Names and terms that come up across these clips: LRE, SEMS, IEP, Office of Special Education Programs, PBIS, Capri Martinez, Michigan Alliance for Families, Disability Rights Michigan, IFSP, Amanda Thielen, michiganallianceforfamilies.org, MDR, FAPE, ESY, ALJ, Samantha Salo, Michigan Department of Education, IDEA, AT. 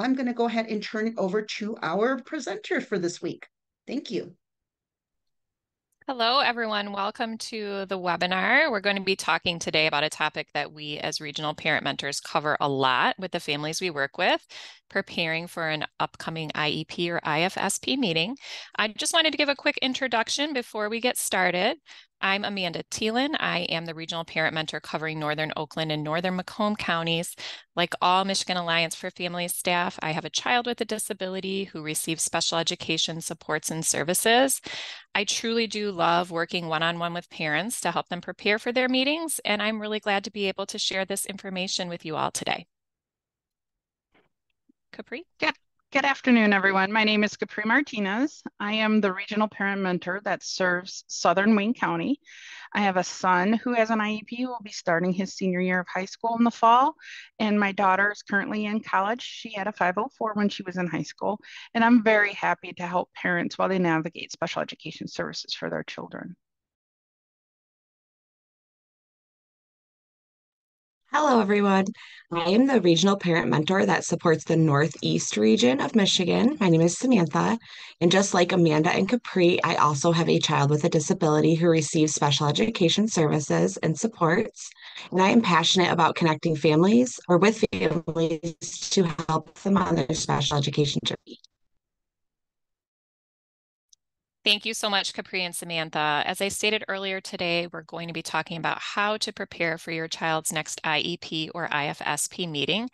I'm going to go ahead and turn it over to our presenter for this week. Thank you. Hello, everyone. Welcome to the webinar. We're going to be talking today about a topic that we as regional parent mentors cover a lot with the families we work with, preparing for an upcoming IEP or IFSP meeting. I just wanted to give a quick introduction before we get started. I'm Amanda Thielen. I am the regional parent mentor covering Northern Oakland and Northern Macomb counties. Like all Michigan Alliance for Families staff, I have a child with a disability who receives special education supports and services. I truly do love working one-on-one with parents to help them prepare for their meetings, and I'm really glad to be able to share this information with you all today. Capri? Yeah. Good afternoon, everyone. My name is Capri Martinez. I am the regional parent mentor that serves Southern Wayne County. I have a son who has an IEP, who will be starting his senior year of high school in the fall. And my daughter is currently in college. She had a 504 when she was in high school. And I'm very happy to help parents while they navigate special education services for their children. Hello, everyone. I am the regional parent mentor that supports the Northeast region of Michigan. My name is Samantha, and just like Amanda and Capri, I also have a child with a disability who receives special education services and supports, and I am passionate about connecting families or with families to help them on their special education journey. Thank you so much, Capri and Samantha. As I stated earlier today, we're going to be talking about how to prepare for your child's next IEP or IFSP meeting.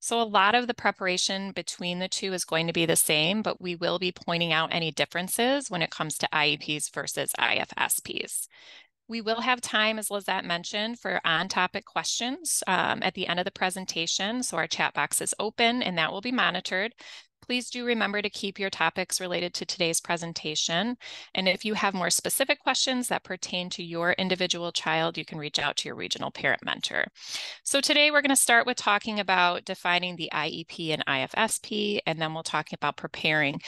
So a lot of the preparation between the two is going to be the same, but we will be pointing out any differences when it comes to IEPs versus IFSPs. We will have time, as Lizette mentioned, for on-topic questions at the end of the presentation. So our chat box is open and that will be monitored. Please do remember to keep your topics related to today's presentation. And if you have more specific questions that pertain to your individual child, you can reach out to your regional parent mentor. So today we're going to start with talking about defining the IEP and IFSP, and then we'll talk about preparing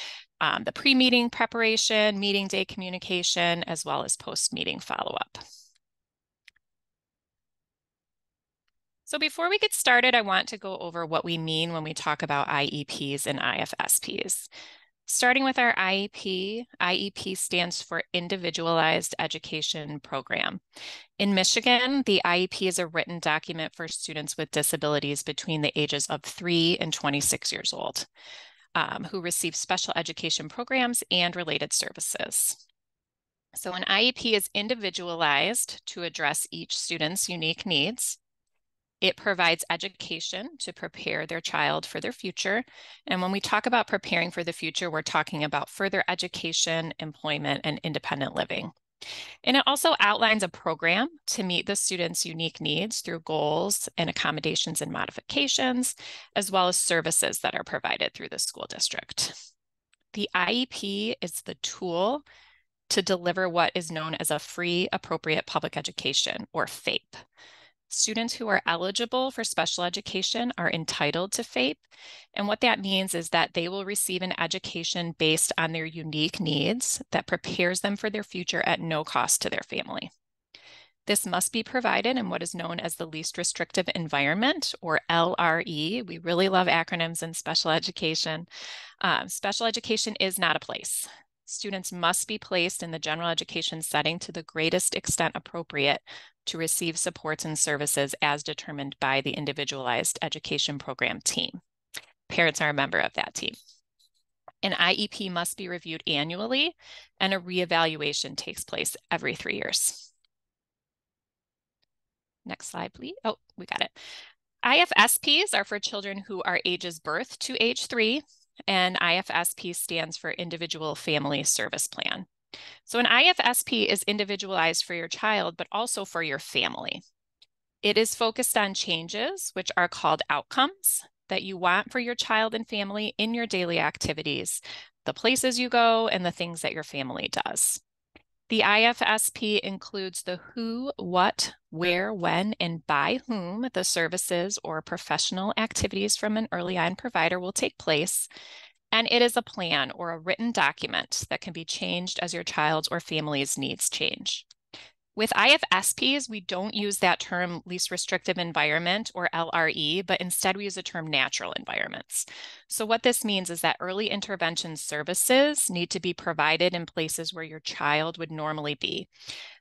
the pre-meeting preparation, meeting day communication, as well as post-meeting follow-up. So before we get started, I want to go over what we mean when we talk about IEPs and IFSPs. Starting with our IEP, IEP stands for Individualized Education Program. In Michigan, the IEP is a written document for students with disabilities between the ages of 3 and 26 years old, who receive special education programs and related services. So an IEP is individualized to address each student's unique needs. It provides education to prepare their child for their future. And when we talk about preparing for the future, we're talking about further education, employment, and independent living. And it also outlines a program to meet the student's unique needs through goals and accommodations and modifications, as well as services that are provided through the school district. The IEP is the tool to deliver what is known as a free, appropriate public education, or FAPE. Students who are eligible for special education are entitled to FAPE, and what that means is that they will receive an education based on their unique needs that prepares them for their future at no cost to their family. This must be provided in what is known as the least restrictive environment, or LRE. We really love acronyms in special education. Special education is not a place. Students must be placed in the general education setting to the greatest extent appropriate to receive supports and services as determined by the Individualized Education Program team. Parents are a member of that team. An IEP must be reviewed annually, and a reevaluation takes place every 3 years. Next slide, please. Oh, we got it. IFSPs are for children who are ages birth to age 3. And IFSP stands for Individual Family Service Plan. So an IFSP is individualized for your child, but also for your family. It is focused on changes, which are called outcomes, that you want for your child and family in your daily activities, the places you go, and the things that your family does. The IFSP includes the who, what, where, when, and by whom the services or professional activities from an early on provider will take place, and it is a plan or a written document that can be changed as your child's or family's needs change. With IFSPs, we don't use that term least restrictive environment or LRE, but instead we use the term natural environments. So what this means is that early intervention services need to be provided in places where your child would normally be,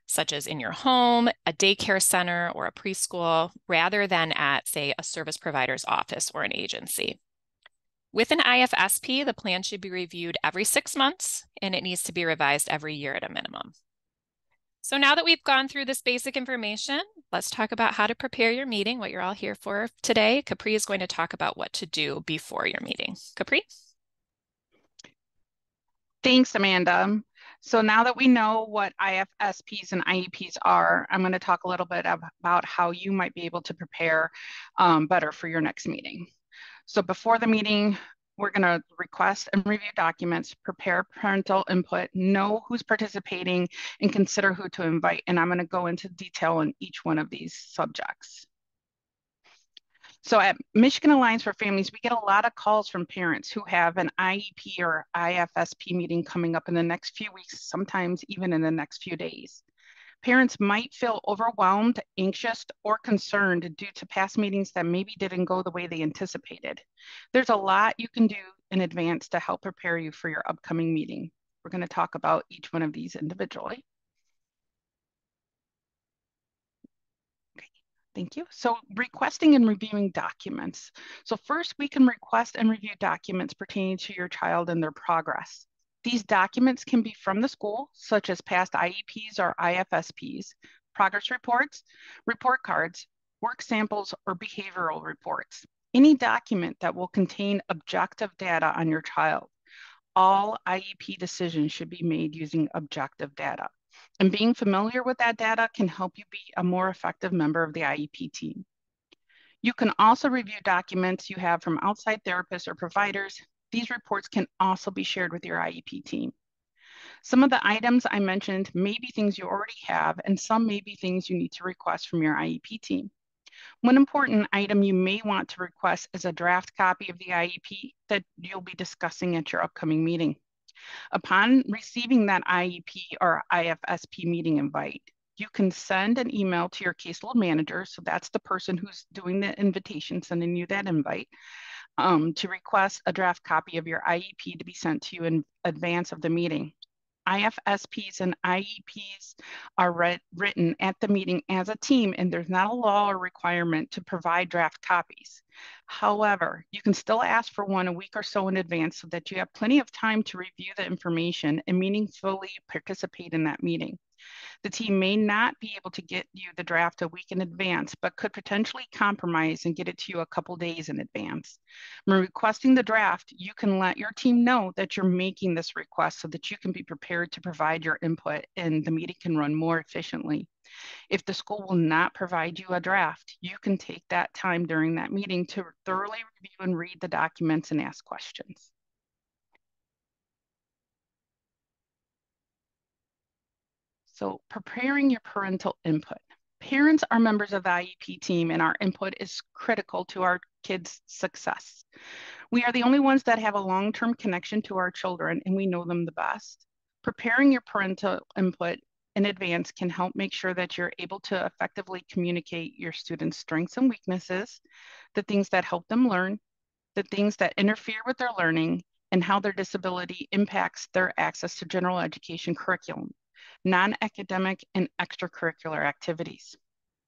such as in your home, a daycare center, or a preschool, rather than at, say, a service provider's office or an agency. With an IFSP, the plan should be reviewed every 6 months, and it needs to be revised every year at a minimum. So now that we've gone through this basic information, let's talk about how to prepare your meeting, what you're all here for today. Capri is going to talk about what to do before your meeting. Capri? Thanks, Amanda. So now that we know what IFSPs and IEPs are, I'm going to talk a little bit about how you might be able to prepare better for your next meeting. So before the meeting, we're going to request and review documents, prepare parental input, know who's participating, and consider who to invite. And I'm going to go into detail on each one of these subjects. So at Michigan Alliance for Families, we get a lot of calls from parents who have an IEP or IFSP meeting coming up in the next few weeks, sometimes even in the next few days. Parents might feel overwhelmed, anxious, or concerned due to past meetings that maybe didn't go the way they anticipated. There's a lot you can do in advance to help prepare you for your upcoming meeting. We're going to talk about each one of these individually. Okay, thank you. So requesting and reviewing documents. So first, we can request and review documents pertaining to your child and their progress. These documents can be from the school, such as past IEPs or IFSPs, progress reports, report cards, work samples, or behavioral reports. Any document that will contain objective data on your child. All IEP decisions should be made using objective data. And being familiar with that data can help you be a more effective member of the IEP team. You can also review documents you have from outside therapists or providers. These reports can also be shared with your IEP team. Some of the items I mentioned may be things you already have, and some may be things you need to request from your IEP team. One important item you may want to request is a draft copy of the IEP that you'll be discussing at your upcoming meeting. Upon receiving that IEP or IFSP meeting invite, you can send an email to your caseload manager, so that's the person who's doing the invitation, sending you that invite, to request a draft copy of your IEP to be sent to you in advance of the meeting. IFSPs and IEPs are written at the meeting as a team, and there's not a law or requirement to provide draft copies. However, you can still ask for one a week or so in advance so that you have plenty of time to review the information and meaningfully participate in that meeting. The team may not be able to get you the draft a week in advance, but could potentially compromise and get it to you a couple days in advance. When requesting the draft, you can let your team know that you're making this request so that you can be prepared to provide your input and the meeting can run more efficiently. If the school will not provide you a draft, you can take that time during that meeting to thoroughly review and read the documents and ask questions. So preparing your parental input. Parents are members of the IEP team, and our input is critical to our kids' success. We are the only ones that have a long-term connection to our children, and we know them the best. Preparing your parental input in advance can help make sure that you're able to effectively communicate your students' strengths and weaknesses, the things that help them learn, the things that interfere with their learning, and how their disability impacts their access to general education curriculum, non-academic and extracurricular activities.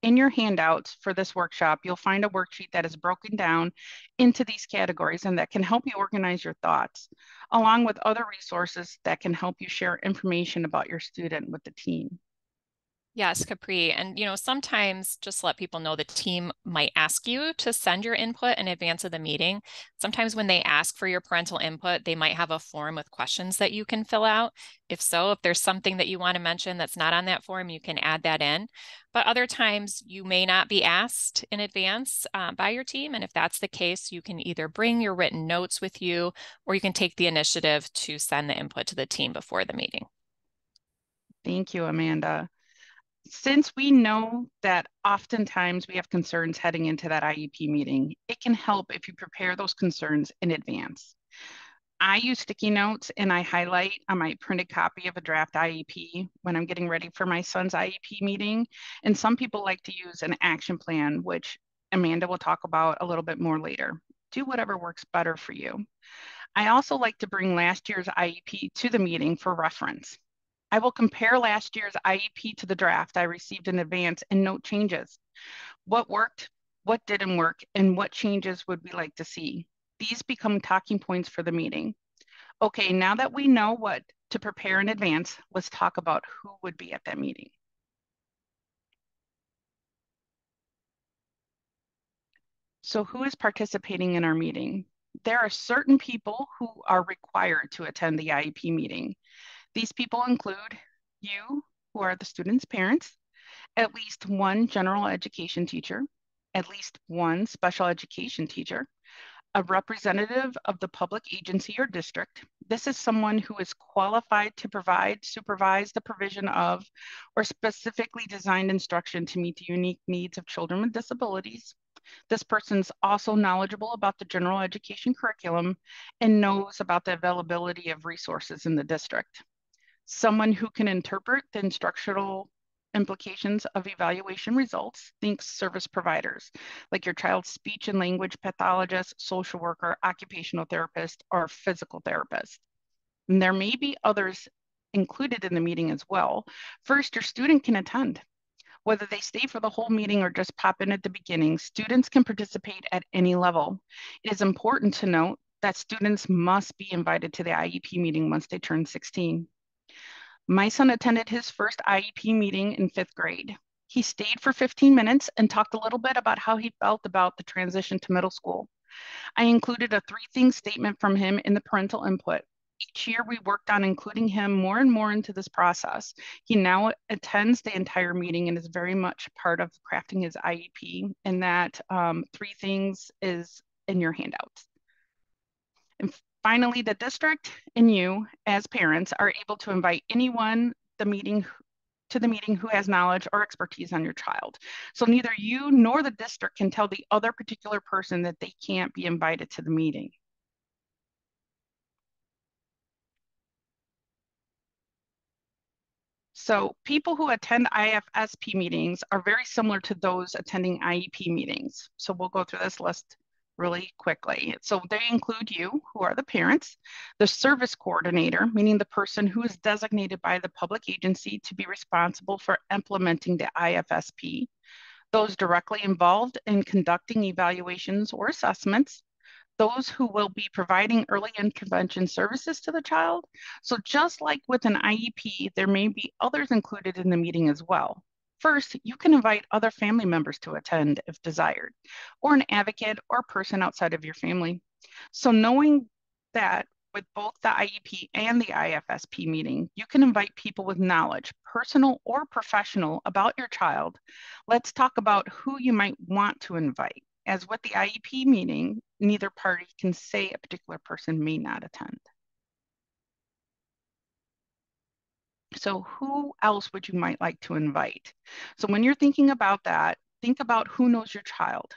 In your handouts for this workshop, you'll find a worksheet that is broken down into these categories and that can help you organize your thoughts, along with other resources that can help you share information about your student with the team. Yes, Capri. And, you know, sometimes just let people know the team might ask you to send your input in advance of the meeting. Sometimes when they ask for your parental input, they might have a form with questions that you can fill out. If so, if there's something that you want to mention that's not on that form, you can add that in. But other times you may not be asked in advance by your team. And if that's the case, you can either bring your written notes with you, or you can take the initiative to send the input to the team before the meeting. Thank you, Amanda. Since we know that oftentimes we have concerns heading into that IEP meeting, it can help if you prepare those concerns in advance. I use sticky notes and I highlight on my printed copy of a draft IEP when I'm getting ready for my son's IEP meeting. And some people like to use an action plan, which Amanda will talk about a little bit more later. Do whatever works better for you. I also like to bring last year's IEP to the meeting for reference. I will compare last year's IEP to the draft I received in advance and note changes. What worked, what didn't work, and what changes would we like to see? These become talking points for the meeting. Okay, now that we know what to prepare in advance, let's talk about who would be at that meeting. So who is participating in our meeting? There are certain people who are required to attend the IEP meeting. These people include you, who are the student's parents, at least one general education teacher, at least one special education teacher, a representative of the public agency or district. This is someone who is qualified to provide, supervise the provision of, or specifically designed instruction to meet the unique needs of children with disabilities. This person's also knowledgeable about the general education curriculum and knows about the availability of resources in the district. Someone who can interpret the instructional implications of evaluation results, think service providers, like your child's speech and language pathologist, social worker, occupational therapist, or physical therapist. And there may be others included in the meeting as well. First, your student can attend. Whether they stay for the whole meeting or just pop in at the beginning, students can participate at any level. It is important to note that students must be invited to the IEP meeting once they turn 16. My son attended his first IEP meeting in 5th grade. He stayed for 15 minutes and talked a little bit about how he felt about the transition to middle school. I included a 3-thing statement from him in the parental input. Each year we worked on including him more and more into this process. He now attends the entire meeting and is very much part of crafting his IEP, and that 3 things is in your handouts. And finally, the district and you, as parents, are able to invite anyone to the meeting who has knowledge or expertise on your child. So neither you nor the district can tell the other particular person that they can't be invited to the meeting. So people who attend IFSP meetings are very similar to those attending IEP meetings. So we'll go through this list really quickly. So they include you, who are the parents, the service coordinator, meaning the person who is designated by the public agency to be responsible for implementing the IFSP, those directly involved in conducting evaluations or assessments, those who will be providing early intervention services to the child. So just like with an IEP, there may be others included in the meeting as well. First, you can invite other family members to attend if desired, or an advocate or person outside of your family. So knowing that with both the IEP and the IFSP meeting, you can invite people with knowledge, personal or professional, about your child. Let's talk about who you might want to invite. As with the IEP meeting, neither party can say a particular person may not attend. So who else would you might like to invite? So when you're thinking about that, think about who knows your child.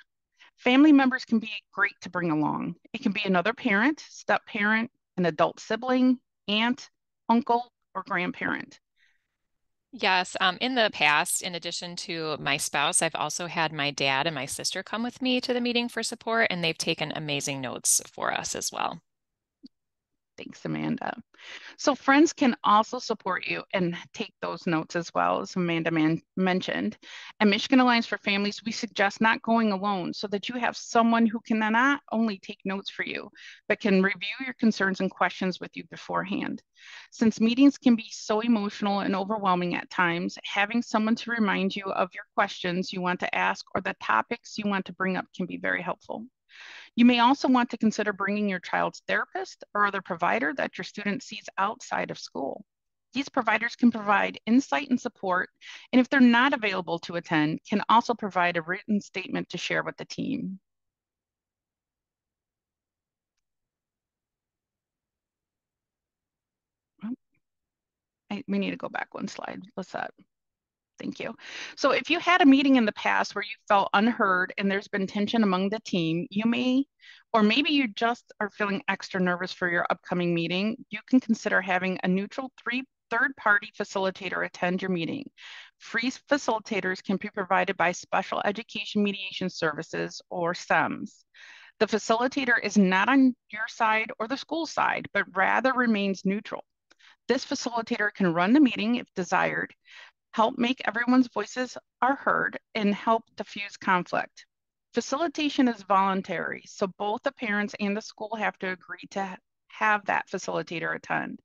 Family members can be great to bring along. It can be another parent, step-parent, an adult sibling, aunt, uncle, or grandparent. Yes. In the past, in addition to my spouse, I've also had my dad and my sister come with me to the meeting for support, and they've taken amazing notes for us as well. Thanks, Amanda. So friends can also support you and take those notes as well, as Amanda mentioned. At Michigan Alliance for Families, we suggest not going alone so that you have someone who can not only take notes for you, but can review your concerns and questions with you beforehand. Since meetings can be so emotional and overwhelming at times, having someone to remind you of your questions you want to ask or the topics you want to bring up can be very helpful. You may also want to consider bringing your child's therapist or other provider that your student sees outside of school. These providers can provide insight and support, and if they're not available to attend, can also provide a written statement to share with the team. We need to go back one slide. What's that? Thank you. So if you had a meeting in the past where you felt unheard and there's been tension among the team, you may, or maybe you just are feeling extra nervous for your upcoming meeting, you can consider having a neutral third-party facilitator attend your meeting. Free facilitators can be provided by Special Education Mediation Services or SEMS. The facilitator is not on your side or the school side, but rather remains neutral. This facilitator can run the meeting if desired, help make everyone's voices are heard, and help diffuse conflict. Facilitation is voluntary, so both the parents and the school have to agree to have that facilitator attend.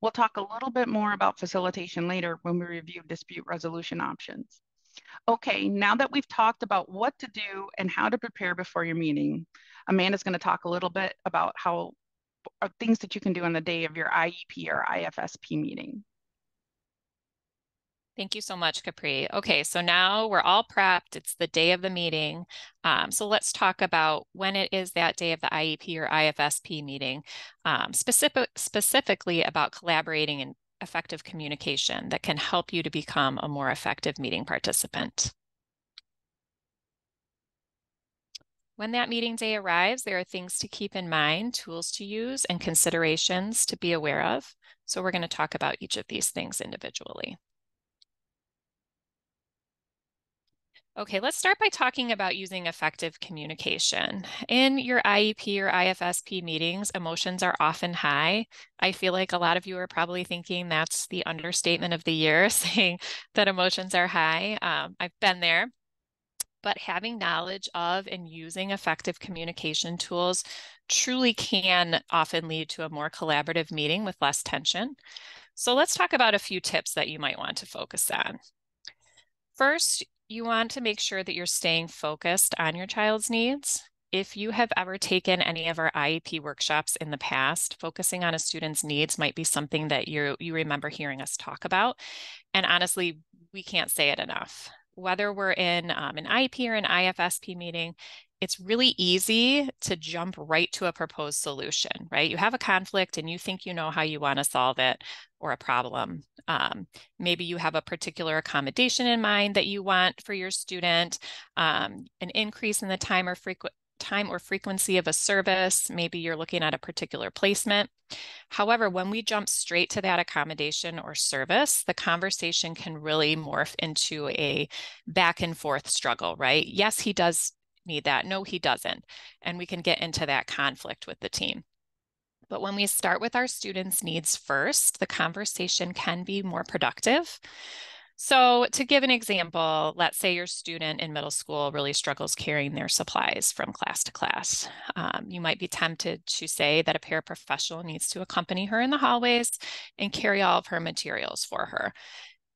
We'll talk a little bit more about facilitation later when we review dispute resolution options. Okay, now that we've talked about what to do and how to prepare before your meeting, Amanda's going to talk a little bit about how things that you can do on the day of your IEP or IFSP meeting. Thank you so much, Capri. Okay, so now we're all prepped. It's the day of the meeting. So let's talk about when it is that day of the IEP or IFSP meeting, specifically about collaborating and effective communication that can help you to become a more effective meeting participant. When that meeting day arrives, there are things to keep in mind, tools to use, and considerations to be aware of. So we're going to talk about each of these things individually. Okay, let's start by talking about using effective communication. In your IEP or IFSP meetings, emotions are often high. I feel like a lot of you are probably thinking that's the understatement of the year, saying that emotions are high. I've been there. But having knowledge of and using effective communication tools truly can often lead to a more collaborative meeting with less tension. So let's talk about a few tips that you might want to focus on. First, you want to make sure that you're staying focused on your child's needs. If you have ever taken any of our IEP workshops in the past, focusing on a student's needs might be something that you remember hearing us talk about. And honestly, we can't say it enough. Whether we're in an IEP or an IFSP meeting, it's really easy to jump right to a proposed solution, right? You have a conflict and you think you know how you want to solve it or a problem. Maybe you have a particular accommodation in mind that you want for your student, an increase in the time or frequency of a service. Maybe you're looking at a particular placement. However, when we jump straight to that accommodation or service, the conversation can really morph into a back and forth struggle, right? Yes, he does need that. No, he doesn't. And we can get into that conflict with the team. But when we start with our students' needs first, the conversation can be more productive. So to give an example, let's say your student in middle school really struggles carrying their supplies from class to class. You might be tempted to say that a paraprofessional needs to accompany her in the hallways and carry all of her materials for her.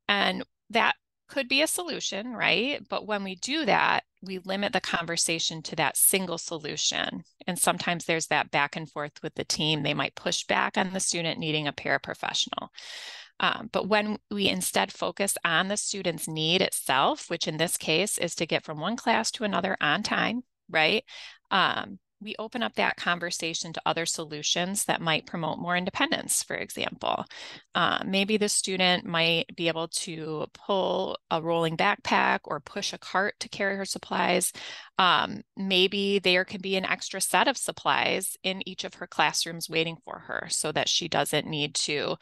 And that could be a solution, right? But when we do that, we limit the conversation to that single solution. And sometimes there's that back and forth with the team. They might push back on the student needing a paraprofessional. But when we instead focus on the student's need itself, which in this case is to get from one class to another on time, right? We open up that conversation to other solutions that might promote more independence, for example. Maybe the student might be able to pull a rolling backpack or push a cart to carry her supplies. Maybe there can be an extra set of supplies in each of her classrooms waiting for her so that she doesn't need to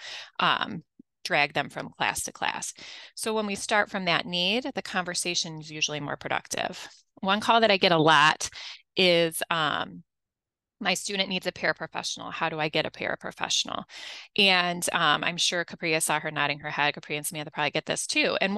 drag them from class to class. So when we start from that need, the conversation is usually more productive. One call that I get a lot is my student needs a paraprofessional. How do I get a paraprofessional? And I'm sure Capri, I saw her nodding her head. Capri and Samantha probably get this too. And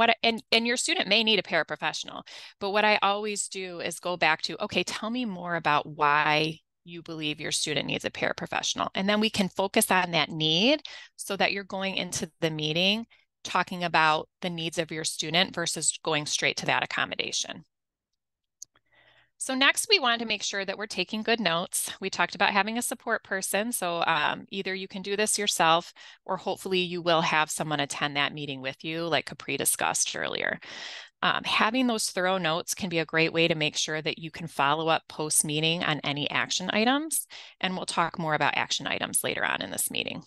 and your student may need a paraprofessional, but what I always do is go back to, okay, tell me more about why you believe your student needs a paraprofessional. And then we can focus on that need so that you're going into the meeting talking about the needs of your student versus going straight to that accommodation. So next, we wanted to make sure that we're taking good notes. We talked about having a support person. So either you can do this yourself, or hopefully you will have someone attend that meeting with you, like Capri discussed earlier. Having those thorough notes can be a great way to make sure that you can follow up post-meeting on any action items. And we'll talk more about action items later on in this meeting.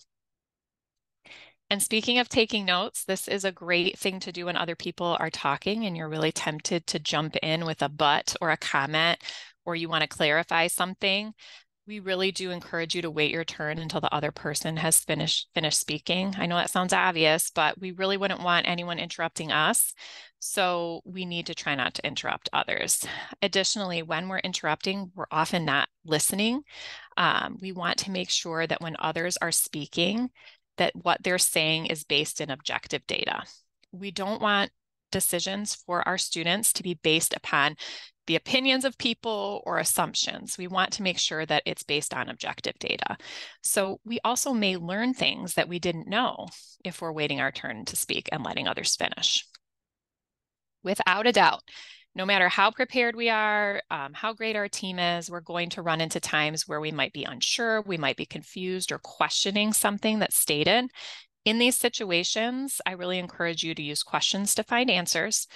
And speaking of taking notes, this is a great thing to do when other people are talking and you're really tempted to jump in with a but or a comment, or you want to clarify something. We really do encourage you to wait your turn until the other person has finished speaking. I know that sounds obvious, but we really wouldn't want anyone interrupting us. So we need to try not to interrupt others. Additionally, when we're interrupting, we're often not listening. We want to make sure that when others are speaking, that what they're saying is based in objective data. We don't want decisions for our students to be based upon the opinions of people or assumptions. We want to make sure that it's based on objective data. So we also may learn things that we didn't know if we're waiting our turn to speak and letting others finish. Without a doubt, no matter how prepared we are, how great our team is, we're going to run into times where we might be unsure, we might be confused or questioning something that's stated. In these situations, I really encourage you to use questions to find answers.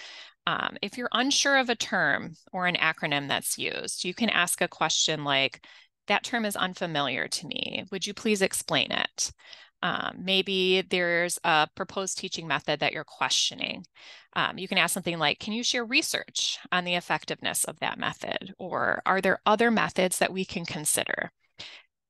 If you're unsure of a term or an acronym that's used, you can ask a question like, that term is unfamiliar to me. Would you please explain it? Maybe there's a proposed teaching method that you're questioning. You can ask something like, can you share research on the effectiveness of that method? Or are there other methods that we can consider?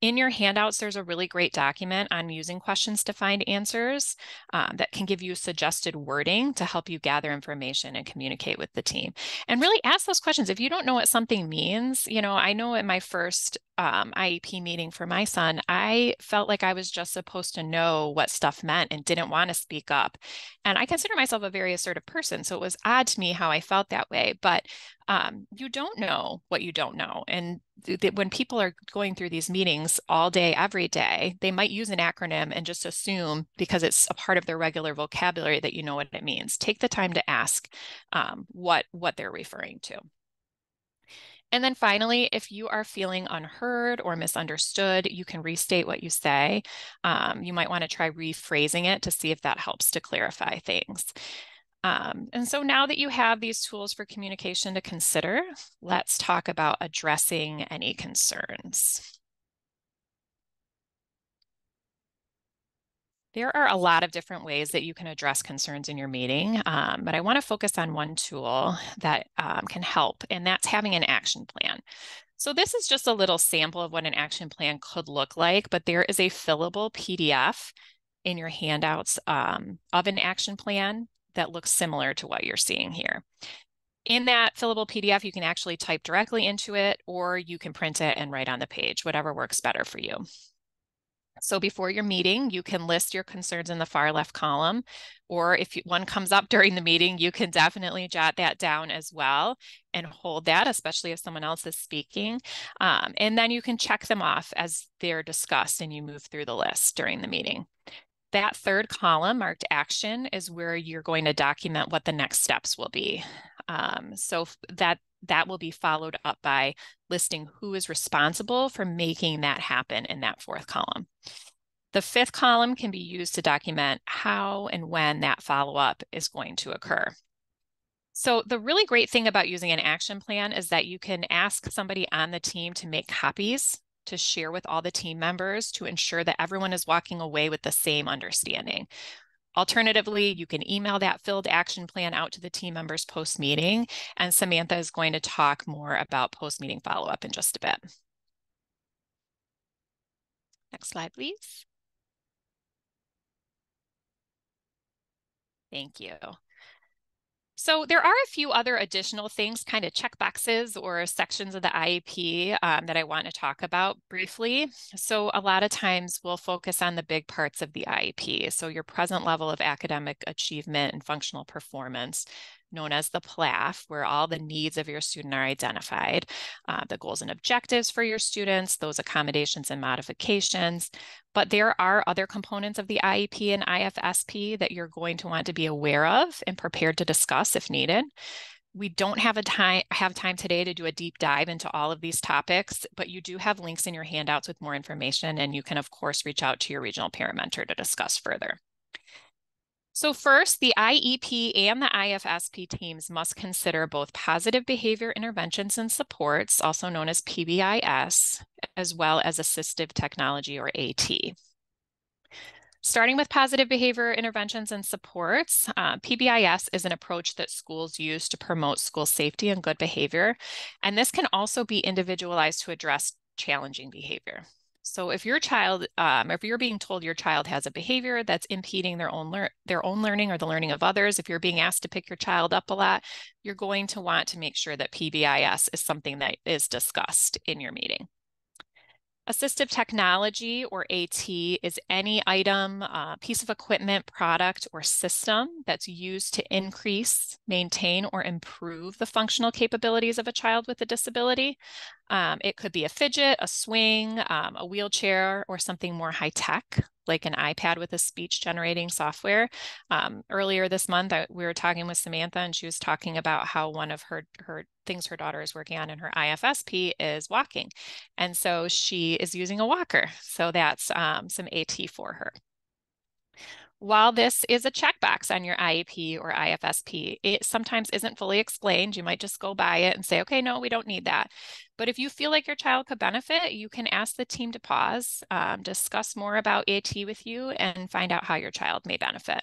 In your handouts, there's a really great document on using questions to find answers that can give you suggested wording to help you gather information and communicate with the team. And really ask those questions. If you don't know what something means, you know, I know in my first IEP meeting for my son, I felt like I was just supposed to know what stuff meant and didn't want to speak up. And I consider myself a very assertive person, so it was odd to me how I felt that way. But you don't know what you don't know. And when people are going through these meetings all day, every day, they might use an acronym and just assume because it's a part of their regular vocabulary that you know what it means. Take the time to ask what they're referring to. And then finally, if you are feeling unheard or misunderstood, you can restate what you say. You might want to try rephrasing it to see if that helps to clarify things. And so now that you have these tools for communication to consider, let's talk about addressing any concerns. There are a lot of different ways that you can address concerns in your meeting, but I want to focus on one tool that can help, and that's having an action plan. So this is just a little sample of what an action plan could look like, but there is a fillable PDF in your handouts of an action plan that looks similar to what you're seeing here. In that fillable PDF, you can actually type directly into it, or you can print it and write on the page, whatever works better for you. So before your meeting, you can list your concerns in the far left column, or if one comes up during the meeting, you can definitely jot that down as well and hold that, especially if someone else is speaking. And then you can check them off as they're discussed and you move through the list during the meeting. That third column marked action is where you're going to document what the next steps will be. So that will be followed up by listing who is responsible for making that happen in that fourth column. The fifth column can be used to document how and when that follow-up is going to occur. So the really great thing about using an action plan is that you can ask somebody on the team to make copies to share with all the team members to ensure that everyone is walking away with the same understanding. Alternatively, you can email that filled action plan out to the team members post-meeting, and Samantha is going to talk more about post-meeting follow-up in just a bit. Next slide, please. Thank you. So there are a few other additional things, kind of checkboxes or sections of the IEP that I want to talk about briefly. So a lot of times we'll focus on the big parts of the IEP. So your present level of academic achievement and functional performance, known as the PLAF, where all the needs of your student are identified, the goals and objectives for your students, those accommodations and modifications. But there are other components of the IEP and IFSP that you're going to want to be aware of and prepared to discuss if needed. We don't have time today to do a deep dive into all of these topics, but you do have links in your handouts with more information, and you can, of course, reach out to your regional parent mentor to discuss further. So first, the IEP and the IFSP teams must consider both positive behavior interventions and supports, also known as PBIS, as well as assistive technology or AT. Starting with positive behavior interventions and supports, PBIS is an approach that schools use to promote school safety and good behavior, and this can also be individualized to address challenging behavior. So if your child, if you're being told your child has a behavior that's impeding their own learning or the learning of others, if you're being asked to pick your child up a lot, you're going to want to make sure that PBIS is something that is discussed in your meeting. Assistive technology, or AT, is any item, piece of equipment, product, or system that's used to increase, maintain, or improve the functional capabilities of a child with a disability. It could be a fidget, a swing, a wheelchair, or something more high-tech, like an iPad with a speech-generating software. Earlier this month, we were talking with Samantha, and she was talking about how one of her things her daughter is working on in her IFSP is walking. And so she is using a walker. So that's some AT for her. While this is a checkbox on your IEP or IFSP, it sometimes isn't fully explained. You might just go by it and say, okay, no, we don't need that. But if you feel like your child could benefit, you can ask the team to pause, discuss more about AT with you, and find out how your child may benefit.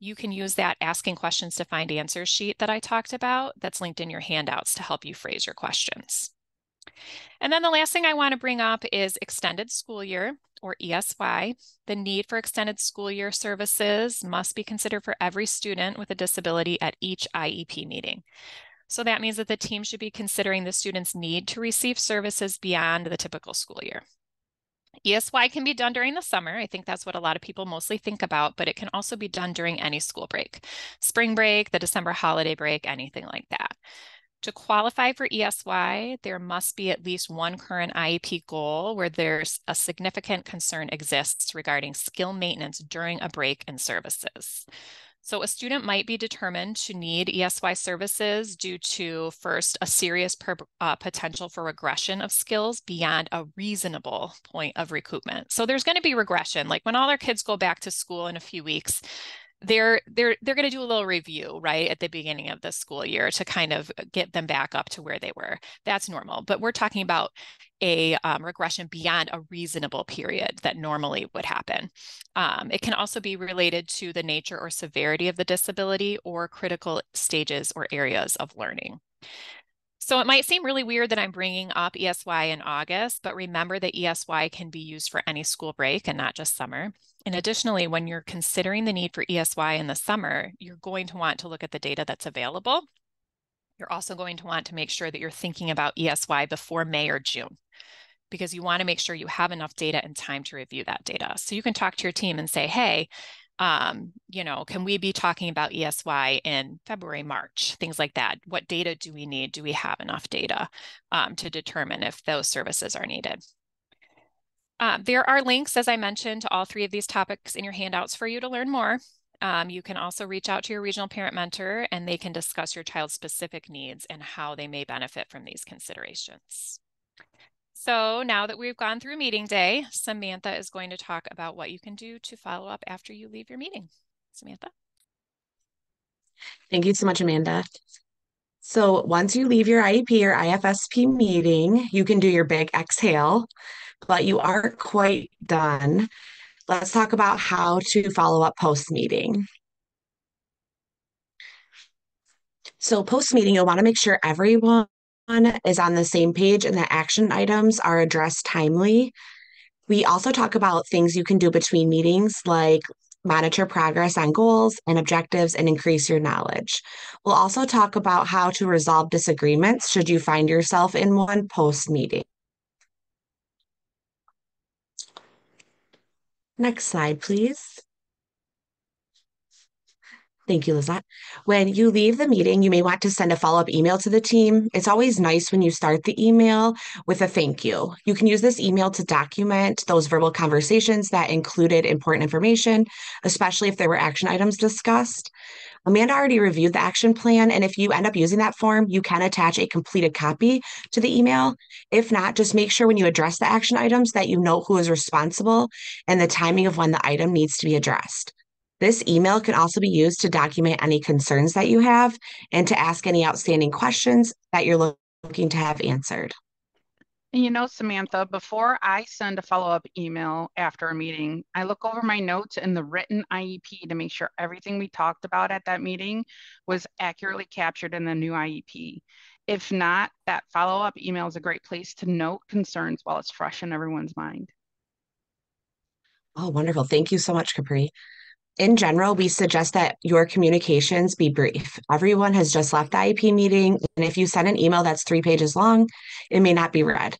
You can use that asking questions to find answers sheet that I talked about that's linked in your handouts to help you phrase your questions. And then the last thing I want to bring up is extended school year, or ESY. The need for extended school year services must be considered for every student with a disability at each IEP meeting. So that means that the team should be considering the student's need to receive services beyond the typical school year. ESY can be done during the summer. I think that's what a lot of people mostly think about, but it can also be done during any school break. Spring break, the December holiday break, anything like that. To qualify for ESY, there must be at least one current IEP goal where there's a significant concern exists regarding skill maintenance during a break in services. So a student might be determined to need ESY services due to, first, a serious potential for regression of skills beyond a reasonable point of recoupment. So there's going to be regression. Like when all their kids go back to school in a few weeks, they're going to do a little review, right, at the beginning of the school year to kind of get them back up to where they were. That's normal, but we're talking about a regression beyond a reasonable period that normally would happen. It can also be related to the nature or severity of the disability or critical stages or areas of learning. So it might seem really weird that I'm bringing up ESY in August, but remember that ESY can be used for any school break and not just summer. And additionally, when you're considering the need for ESY in the summer, you're going to want to look at the data that's available. You're also going to want to make sure that you're thinking about ESY before May or June, because you want to make sure you have enough data and time to review that data. So you can talk to your team and say, hey, you know, can we be talking about ESY in February, March, things like that? What data do we need? Do we have enough data to determine if those services are needed? There are links, as I mentioned, to all three of these topics in your handouts for you to learn more. You can also reach out to your regional parent mentor, and they can discuss your child's specific needs and how they may benefit from these considerations. So now that we've gone through meeting day, Samantha is going to talk about what you can do to follow up after you leave your meeting. Samantha? Thank you so much, Amanda. So once you leave your IEP or IFSP meeting, you can do your big exhale, but you aren't quite done. Let's talk about how to follow up post-meeting. So post-meeting, you'll want to make sure everyone is on the same page and that action items are addressed timely. We also talk about things you can do between meetings, like monitor progress on goals and objectives and increase your knowledge. We'll also talk about how to resolve disagreements should you find yourself in one post-meeting. Next slide, please. Thank you, Lizette. When you leave the meeting, you may want to send a follow-up email to the team. It's always nice when you start the email with a thank you. You can use this email to document those verbal conversations that included important information, especially if there were action items discussed. Amanda already reviewed the action plan, and if you end up using that form, you can attach a completed copy to the email. If not, just make sure when you address the action items that you note who is responsible and the timing of when the item needs to be addressed. This email can also be used to document any concerns that you have and to ask any outstanding questions that you're looking to have answered. And you know, Samantha, before I send a follow-up email after a meeting, I look over my notes and the written IEP to make sure everything we talked about at that meeting was accurately captured in the new IEP. If not, that follow-up email is a great place to note concerns while it's fresh in everyone's mind. Oh, wonderful. Thank you so much, Capri. In general, we suggest that your communications be brief. Everyone has just left the IEP meeting, and if you send an email that's 3 pages long, it may not be read,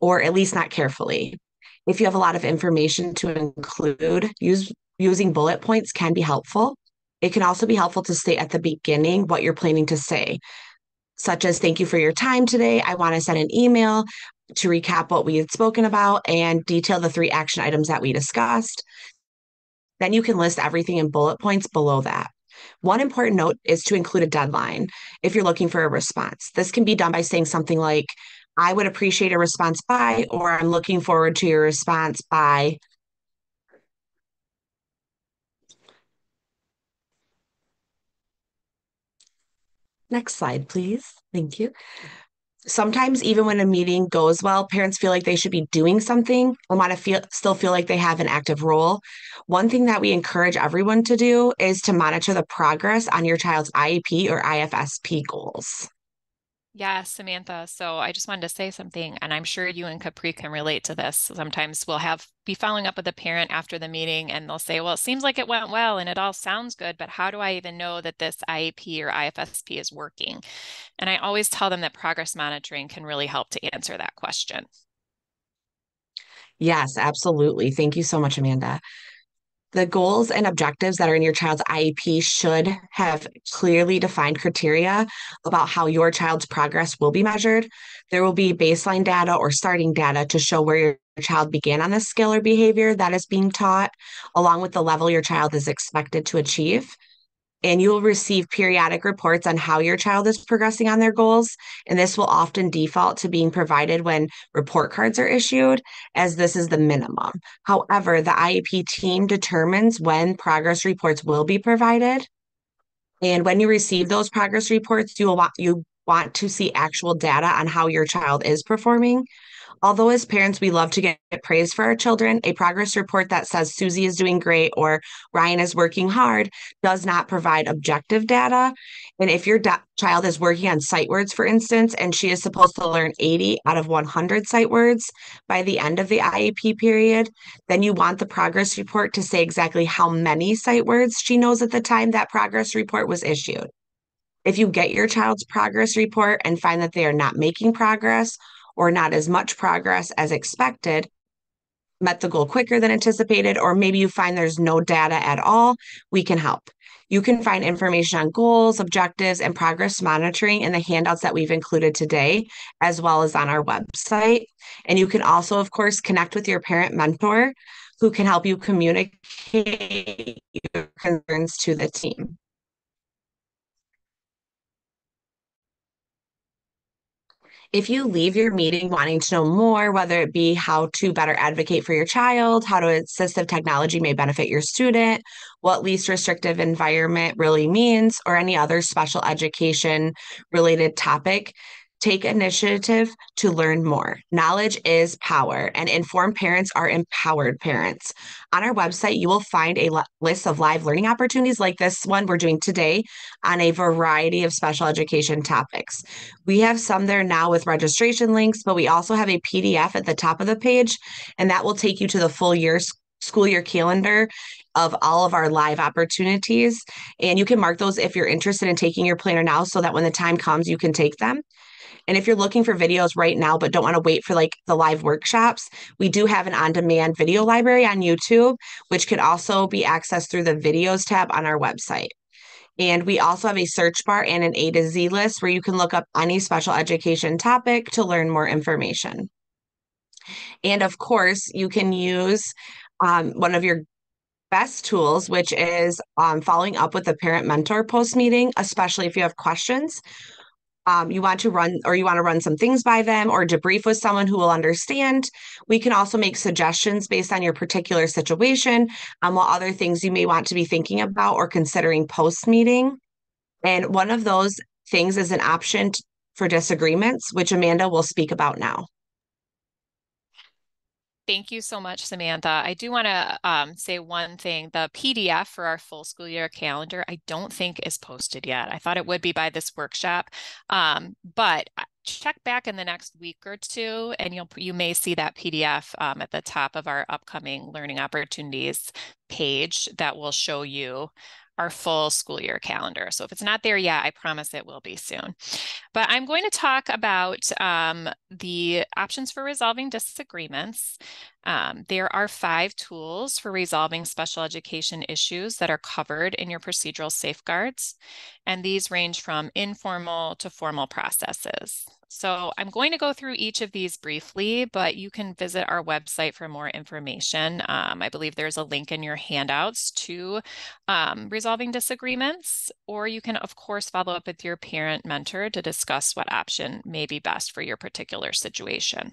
or at least not carefully. If you have a lot of information to include, using bullet points can be helpful. It can also be helpful to state at the beginning what you're planning to say, such as, thank you for your time today. I want to send an email to recap what we had spoken about and detail the 3 action items that we discussed. Then you can list everything in bullet points below that. One important note is to include a deadline if you're looking for a response. This can be done by saying something like, I would appreciate a response by, or I'm looking forward to your response by. Next slide, please. Thank you. Sometimes even when a meeting goes well, parents feel like they should be doing something and want to still feel like they have an active role. One thing that we encourage everyone to do is to monitor the progress on your child's IEP or IFSP goals. Yes, Samantha. So I just wanted to say something, and I'm sure you and Capri can relate to this. Sometimes we'll be following up with a parent after the meeting, and they'll say, well, it seems like it went well and it all sounds good, but how do I even know that this IEP or IFSP is working? And I always tell them that progress monitoring can really help to answer that question. Yes, absolutely. Thank you so much, Amanda. The goals and objectives that are in your child's IEP should have clearly defined criteria about how your child's progress will be measured. There will be baseline data or starting data to show where your child began on the skill or behavior that is being taught, along with the level your child is expected to achieve. And you will receive periodic reports on how your child is progressing on their goals. And this will often default to being provided when report cards are issued, as this is the minimum. However, the IEP team determines when progress reports will be provided. And when you receive those progress reports, you want to see actual data on how your child is performing. Although as parents, we love to get praise for our children, a progress report that says Susie is doing great or Ryan is working hard does not provide objective data. And if your child is working on sight words, for instance, and she is supposed to learn 80 out of 100 sight words by the end of the IEP period, then you want the progress report to say exactly how many sight words she knows at the time that progress report was issued. If you get your child's progress report and find that they are not making progress, or not as much progress as expected, met the goal quicker than anticipated, or maybe you find there's no data at all, we can help. You can find information on goals, objectives, and progress monitoring in the handouts that we've included today, as well as on our website. And you can also, of course, connect with your parent mentor who can help you communicate your concerns to the team. If you leave your meeting wanting to know more, whether it be how to better advocate for your child, how to assistive technology may benefit your student, what least restrictive environment really means, or any other special education related topic, take initiative to learn more. Knowledge is power, and informed parents are empowered parents. On our website, you will find a list of live learning opportunities like this one we're doing today on a variety of special education topics. We have some there now with registration links, but we also have a PDF at the top of the page, and that will take you to the full school year calendar of all of our live opportunities. And you can mark those if you're interested in taking your planner now so that when the time comes, you can take them. And if you're looking for videos right now, but don't want to wait for the live workshops, we do have an on-demand video library on YouTube, which can also be accessed through the videos tab on our website. And we also have a search bar and an A to Z list where you can look up any special education topic to learn more information. And of course, you can use one of your best tools, which is following up with the parent mentor post-meeting, especially if you have questions. You want to run some things by them or debrief with someone who will understand. We can also make suggestions based on your particular situation, what other things you may want to be thinking about or considering post-meeting. And one of those things is an option for disagreements, which Amanda will speak about now. Thank you so much, Samantha. I do want to say one thing. The PDF for our full school year calendar, I don't think is posted yet. I thought it would be by this workshop, but check back in the next week or two, and you may see that PDF at the top of our upcoming Learning Opportunities page that will show you our full school year calendar. So if it's not there yet, I promise it will be soon. But I'm going to talk about the options for resolving disagreements. There are 5 tools for resolving special education issues that are covered in your procedural safeguards, and these range from informal to formal processes. So I'm going to go through each of these briefly, but you can visit our website for more information. I believe there's a link in your handouts to resolving disagreements, or you can, of course, follow up with your parent mentor to discuss what option may be best for your particular situation.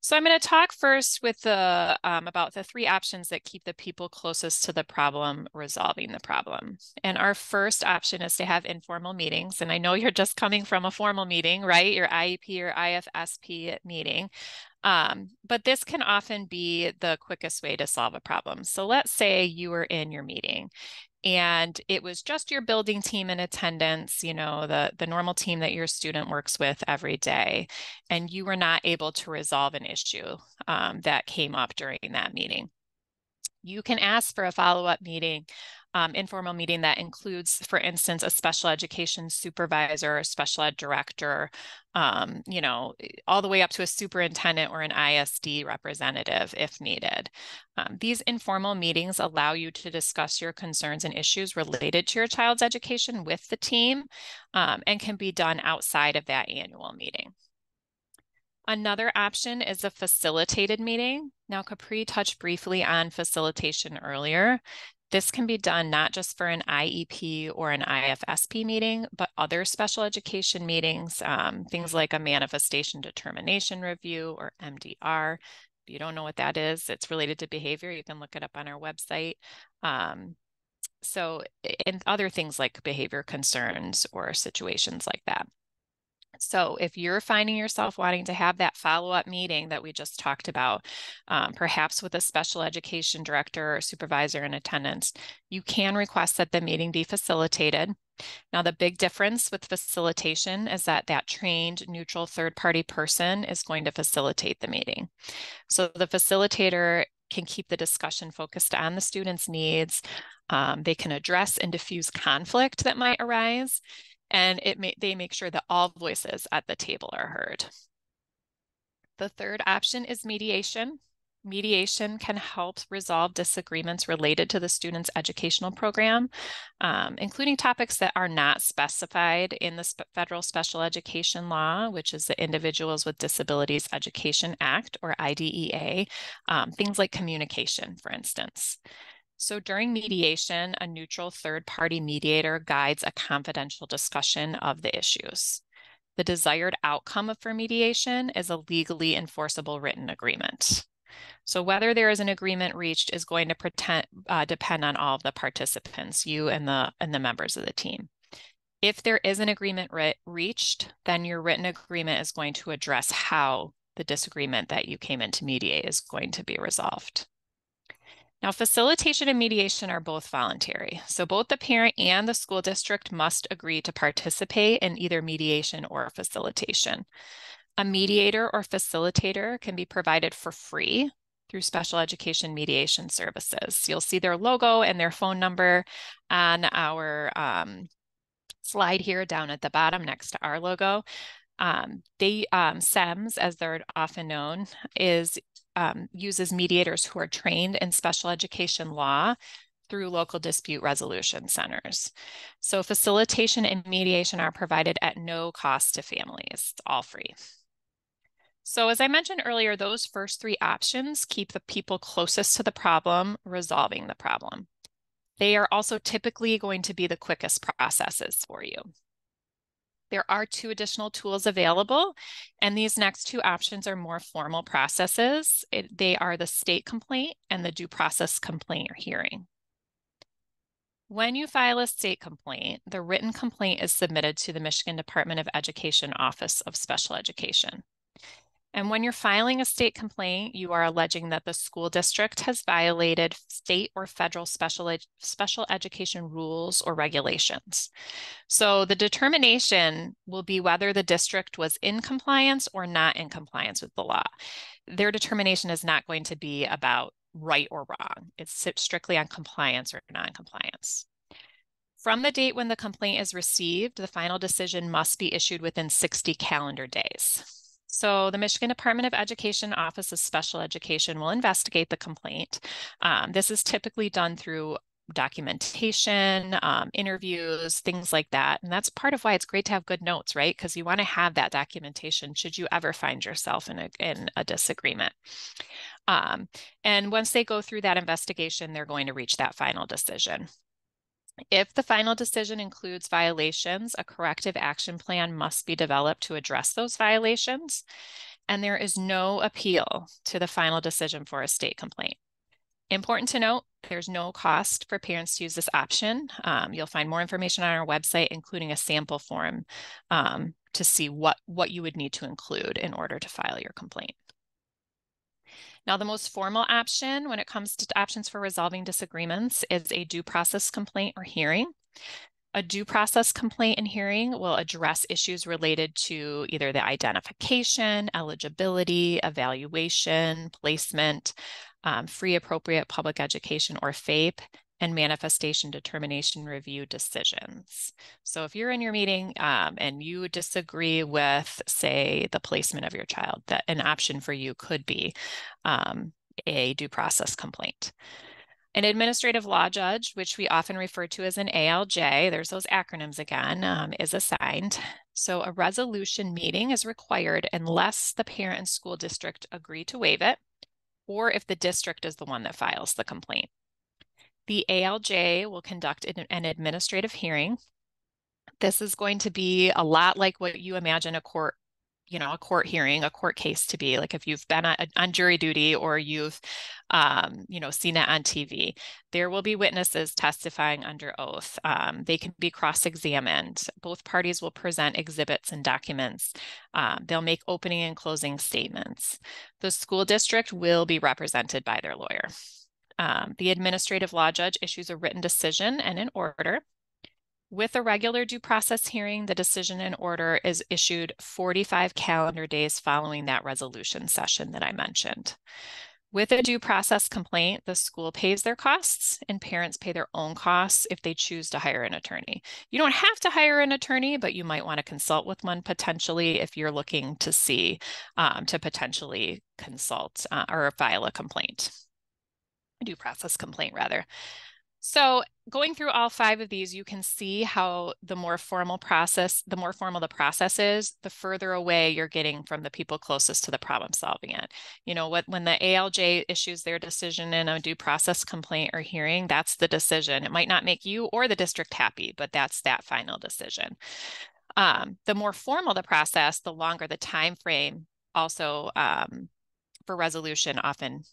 So I'm going to talk first with the about the 3 options that keep the people closest to the problem resolving the problem. And our first option is to have informal meetings. And I know you're just coming from a formal meeting, right? Your IEP or IFSP meeting. But this can often be the quickest way to solve a problem. So let's say you were in your meeting and it was just your building team in attendance, you know, the normal team that your student works with every day, and you were not able to resolve an issue that came up during that meeting. You can ask for a follow-up meeting, informal meeting that includes, for instance, a special education supervisor or special ed director, you know, all the way up to a superintendent or an ISD representative if needed. These informal meetings allow you to discuss your concerns and issues related to your child's education with the team, and can be done outside of that annual meeting. Another option is a facilitated meeting. Now, Capri touched briefly on facilitation earlier. This can be done not just for an IEP or an IFSP meeting, but other special education meetings, things like a manifestation determination review or MDR. If you don't know what that is, it's related to behavior. You can look it up on our website. So, and other things like behavior concerns or situations like that. So if you're finding yourself wanting to have that follow-up meeting that we just talked about, perhaps with a special education director or supervisor in attendance, you can request that the meeting be facilitated. Now, the big difference with facilitation is that that trained, neutral third-party person is going to facilitate the meeting. So the facilitator can keep the discussion focused on the student's needs. They can address and diffuse conflict that might arise. And they make sure that all voices at the table are heard. The third option is mediation. Mediation can help resolve disagreements related to the student's educational program, including topics that are not specified in the federal special education law, which is the Individuals with Disabilities Education Act, or IDEA, things like communication, for instance. So during mediation, a neutral third-party mediator guides a confidential discussion of the issues. The desired outcome for mediation is a legally enforceable written agreement. So whether there is an agreement reached is going to depend on all of the participants, you and the members of the team. If there is an agreement reached, then your written agreement is going to address how the disagreement that you came in to mediate is going to be resolved. Now, facilitation and mediation are both voluntary, so both the parent and the school district must agree to participate in either mediation or facilitation. A mediator or facilitator can be provided for free through special education mediation services. You'll see their logo and their phone number on our slide here down at the bottom next to our logo. SEMS, as they're often known, uses mediators who are trained in special education law through local dispute resolution centers. So facilitation and mediation are provided at no cost to families. It's all free. So as I mentioned earlier, those first 3 options keep the people closest to the problem resolving the problem. They are also typically going to be the quickest processes for you. There are 2 additional tools available, and these next 2 options are more formal processes. They are the state complaint and the due process complaint or hearing. When you file a state complaint, the written complaint is submitted to the Michigan Department of Education Office of Special Education. And when you're filing a state complaint, you are alleging that the school district has violated state or federal special education rules or regulations. So the determination will be whether the district was in compliance or not in compliance with the law. Their determination is not going to be about right or wrong. It's strictly on compliance or non-compliance. From the date when the complaint is received, the final decision must be issued within 60 calendar days. So the Michigan Department of Education Office of Special Education will investigate the complaint. This is typically done through documentation, interviews, things like that. And that's part of why it's great to have good notes, right? Because you want to have that documentation should you ever find yourself in a disagreement. And once they go through that investigation, they're going to reach that final decision. If the final decision includes violations, a corrective action plan must be developed to address those violations, and there is no appeal to the final decision for a state complaint. Important to note, there's no cost for parents to use this option. You'll find more information on our website, including a sample form to see what you would need to include in order to file your complaint. Now, the most formal option when it comes to options for resolving disagreements is a due process complaint or hearing. A due process complaint and hearing will address issues related to either the identification, eligibility, evaluation, placement, free appropriate public education or FAPE, and manifestation determination review decisions. So if you're in your meeting and you disagree with, say, the placement of your child, that an option for you could be a due process complaint. An administrative law judge, which we often refer to as an ALJ, there's those acronyms again, is assigned. So a resolution meeting is required unless the parent and school district agree to waive it, or if the district is the one that files the complaint. The ALJ will conduct an administrative hearing. This is going to be a lot like what you imagine a court case to be. Like if you've been on jury duty or you've, seen it on TV, there will be witnesses testifying under oath. They can be cross-examined. Both parties will present exhibits and documents. They'll make opening and closing statements. The school district will be represented by their lawyer. The administrative law judge issues a written decision and an order. With a regular due process hearing, the decision and order is issued 45 calendar days following that resolution session that I mentioned. With a due process complaint, the school pays their costs and parents pay their own costs if they choose to hire an attorney. You don't have to hire an attorney, but you might want to consult with one potentially if you're looking to see, to potentially consult or file a complaint. Due process complaint rather. So going through all five of these, you can see how the more formal the process is, the further away you're getting from the people closest to the problem solving it. You know, when the ALJ issues their decision in a due process complaint or hearing, that's the decision. It might not make you or the district happy, but that's that final decision. The more formal the process, the longer the time frame also for resolution often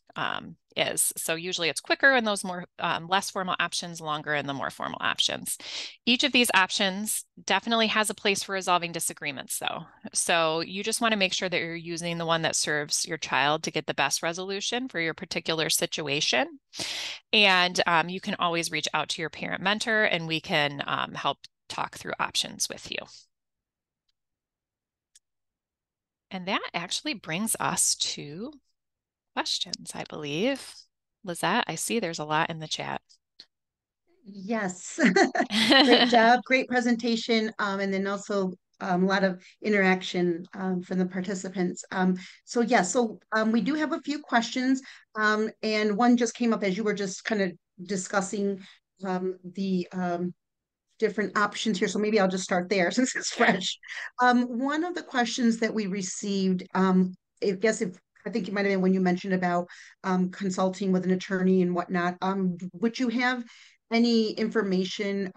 is. So usually it's quicker in those more less formal options, longer in the more formal options. Each of these options definitely has a place for resolving disagreements though. So you just want to make sure that you're using the one that serves your child to get the best resolution for your particular situation. And you can always reach out to your parent mentor and we can help talk through options with you. And that actually brings us to questions, I believe. Lizette, I see there's a lot in the chat. Yes, great job, great presentation, and then also a lot of interaction from the participants. So we do have a few questions, and one just came up as you were just kind of discussing the different options here. So maybe I'll just start there since it's fresh. One of the questions that we received, I think it might have been when you mentioned about consulting with an attorney and whatnot, would you have any information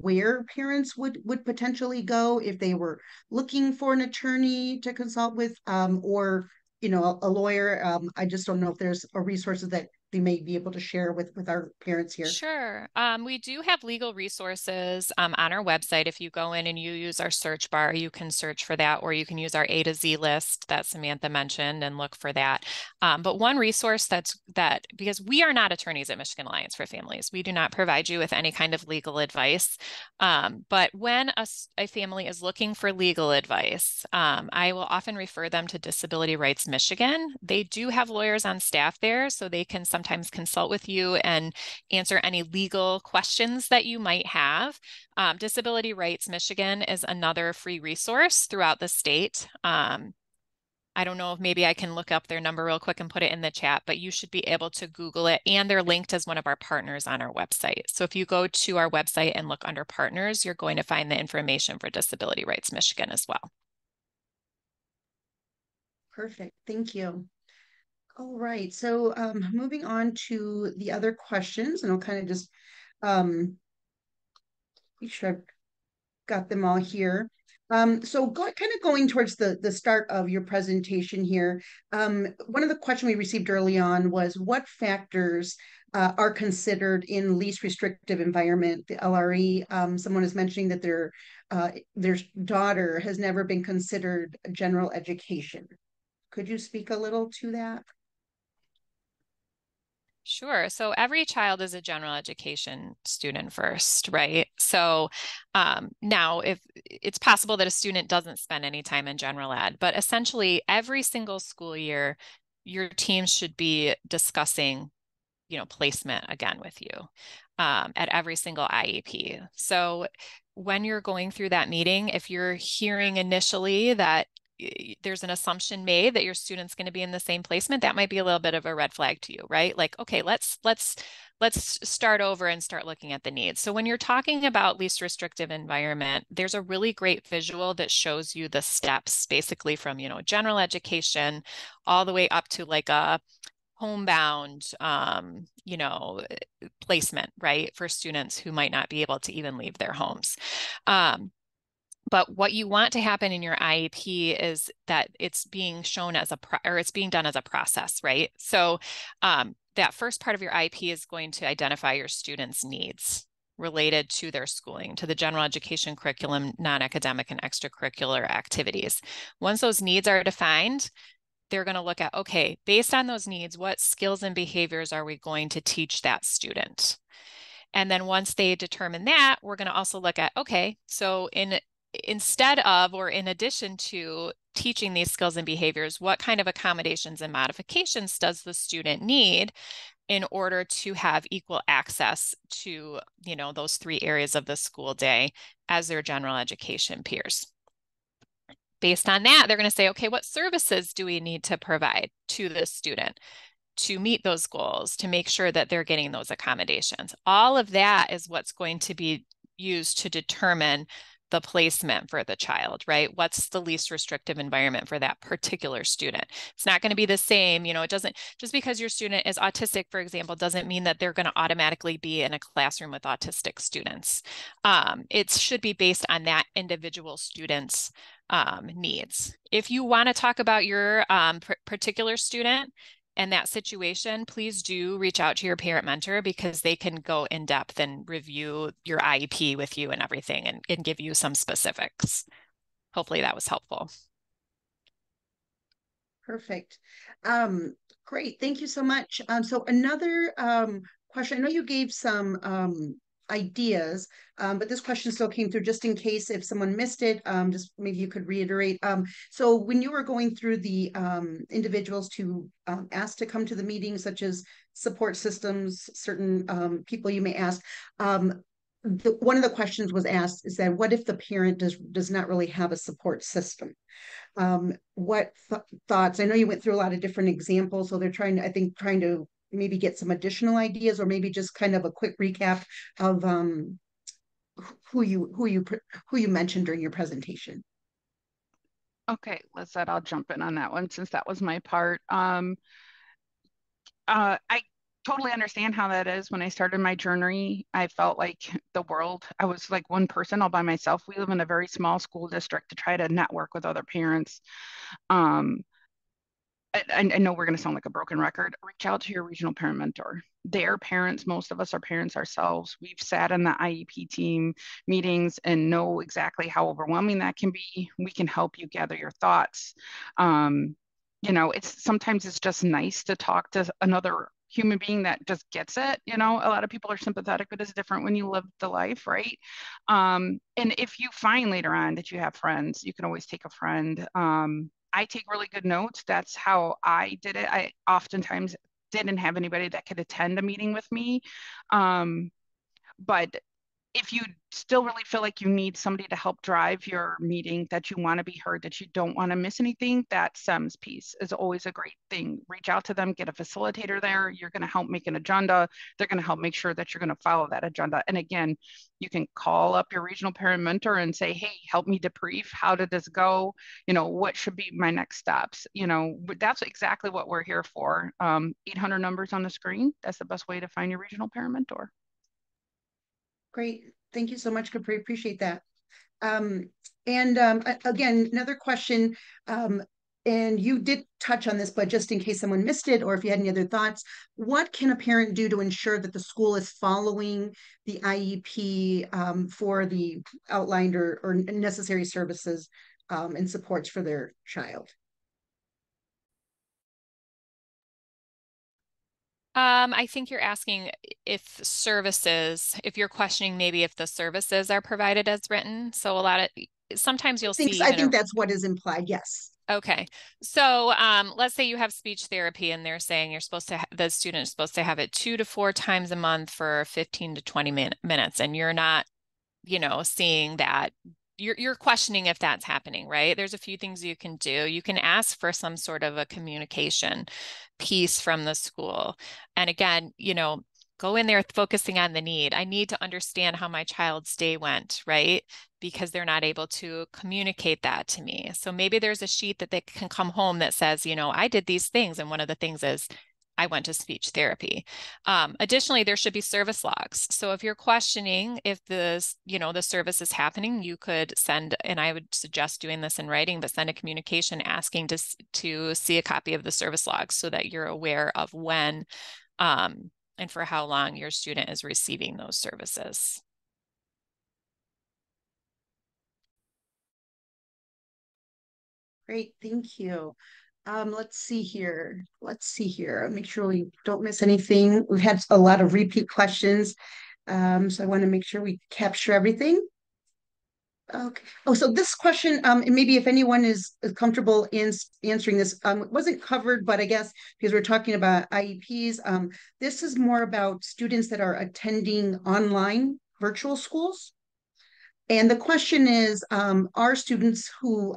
where parents would potentially go if they were looking for an attorney to consult with or a lawyer? I just don't know if there's a resources that they may be able to share with our parents here? Sure. We do have legal resources on our website. If you go in and you use our search bar, you can search for that, or you can use our A to Z list that Samantha mentioned and look for that. But one resource that, because we are not attorneys at Michigan Alliance for Families, we do not provide you with any kind of legal advice. But when a family is looking for legal advice, I will often refer them to Disability Rights Michigan. They do have lawyers on staff there, so they can sometimes consult with you and answer any legal questions that you might have. Disability Rights Michigan is another free resource throughout the state. I don't know if maybe I can look up their number real quick and put it in the chat, but you should be able to Google it. And they're linked as one of our partners on our website. So if you go to our website and look under partners, you're going to find the information for Disability Rights Michigan as well. Perfect. Thank you. All right. So moving on to the other questions, and I'll kind of just make sure I've got them all here. So kind of going towards the start of your presentation here, one of the questions we received early on was what factors are considered in least restrictive environment, the LRE. Someone is mentioning that their daughter has never been considered general education. Could you speak a little to that? Sure. So every child is a general education student first, right? So now if it's possible that a student doesn't spend any time in general ed, but essentially every single school year, your team should be discussing, you know, placement again with you at every single IEP. So when you're going through that meeting, if you're hearing initially that there's an assumption made that your student's going to be in the same placement, that might be a little bit of a red flag to you, right? Like, okay, let's start over and start looking at the needs. So when you're talking about least restrictive environment, there's a really great visual that shows you the steps basically from, you know, general education all the way up to like a homebound, you know, placement, right? For students who might not be able to even leave their homes. But what you want to happen in your IEP is that it's being shown as it's being done as a process, right? So that first part of your IEP is going to identify your students' needs related to their schooling, to the general education curriculum, non-academic and extracurricular activities. Once those needs are defined, they're going to look at, okay, based on those needs, what skills and behaviors are we going to teach that student? And then once they determine that, we're going to also look at, okay, so instead of, or in addition to teaching these skills and behaviors, what kind of accommodations and modifications does the student need in order to have equal access to, you know, those three areas of the school day as their general education peers? Based on that, they're going to say, okay, what services do we need to provide to the student to meet those goals, to make sure that they're getting those accommodations? All of that is what's going to be used to determine the placement for the child, right? What's the least restrictive environment for that particular student? It's not going to be the same, you know, it doesn't, just because your student is autistic, for example, doesn't mean that they're going to automatically be in a classroom with autistic students. It should be based on that individual student's needs. If you want to talk about your particular student and that situation, please do reach out to your parent mentor, because they can go in depth and review your IEP with you and everything, and give you some specifics. Hopefully that was helpful. Perfect. Great. Thank you so much. So another question, I know you gave some ideas, but this question still came through just in case if someone missed it, just maybe you could reiterate. So when you were going through the individuals to ask to come to the meeting, such as support systems, certain people you may ask, one of the questions was asked is that what if the parent does not really have a support system? What thoughts? I know you went through a lot of different examples, so they're trying to, I think, trying to maybe get some additional ideas, or maybe just kind of a quick recap of who you mentioned during your presentation. Okay, Lizette, I'll jump in on that one since that was my part. I totally understand how that is. When I started my journey, I felt like the world. I was like one person all by myself. We live in a very small school district to try to network with other parents. I know we're going to sound like a broken record, reach out to your regional parent mentor. They're parents. Most of us are parents ourselves. We've sat in the IEP team meetings and know exactly how overwhelming that can be. We can help you gather your thoughts. You know, sometimes it's just nice to talk to another human being that just gets it. You know, a lot of people are sympathetic, but it's different when you live the life, right? And if you find later on that you have friends, you can always take a friend. I take really good notes. That's how I did it. I oftentimes didn't have anybody that could attend a meeting with me. But if you still really feel like you need somebody to help drive your meeting, that you want to be heard, that you don't want to miss anything, that SEMS piece is always a great thing. Reach out to them, get a facilitator there. You're going to help make an agenda. They're going to help make sure that you're going to follow that agenda. And again, you can call up your regional parent mentor and say, hey, help me debrief. How did this go? You know, what should be my next steps? You know, that's exactly what we're here for. 800 numbers on the screen. That's the best way to find your regional parent mentor. Great. Thank you so much, Capri. Appreciate that. Again, another question, and you did touch on this, but just in case someone missed it or if you had any other thoughts, what can a parent do to ensure that the school is following the IEP for the outlined or necessary services and supports for their child? I think you're asking if you're questioning maybe if the services are provided as written. So sometimes you'll see. I think that's what is implied. Yes. Okay. So let's say you have speech therapy and they're saying the student is supposed to have it 2 to 4 times a month for 15 to 20 minutes. And you're not, you know, seeing that. You're questioning if that's happening, right? There's a few things you can do. You can ask for some sort of a communication piece from the school. And again, you know, go in there focusing on the need. I need to understand how my child's day went, right? Because they're not able to communicate that to me. So maybe there's a sheet that they can come home that says, you know, I did these things. And one of the things is, I went to speech therapy. Additionally, there should be service logs. So if you're questioning if the service is happening, you could send, and I would suggest doing this in writing, but send a communication asking to see a copy of the service logs so that you're aware of when and for how long your student is receiving those services. Great, thank you. Let's see here. Make sure we don't miss anything. We've had a lot of repeat questions. So I want to make sure we capture everything. Okay. Oh, so this question, and maybe if anyone is comfortable in answering this, it wasn't covered, but I guess because we're talking about IEPs, this is more about students that are attending online virtual schools. And the question is, are students who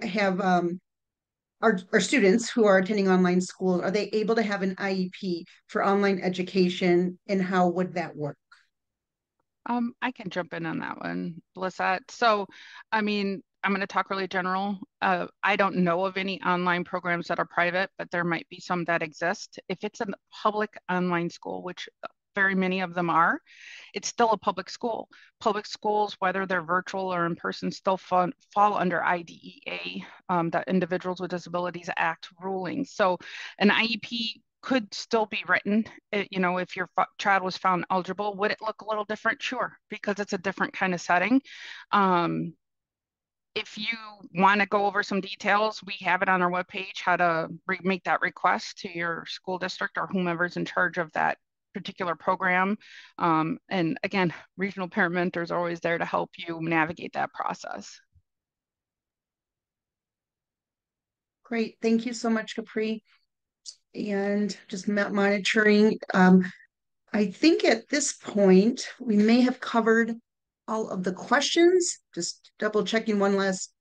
are attending online school, are they able to have an IEP for online education, and how would that work? I can jump in on that one, Lisette. So, I mean, I'm going to talk really general. I don't know of any online programs that are private, but there might be some that exist. If it's a public online school, which very many of them are, it's still a public school. Public schools, whether they're virtual or in person, still fall under IDEA, the Individuals with Disabilities Act ruling. So an IEP could still be written. You know, if your child was found eligible, would it look a little different? Sure, because it's a different kind of setting. If you want to go over some details, we have it on our webpage, how to make that request to your school district or whomever's in charge of that particular program. And again, regional parent mentors are always there to help you navigate that process. Great, thank you so much, Capri. And just monitoring. I think at this point, we may have covered all of the questions. Just double checking one last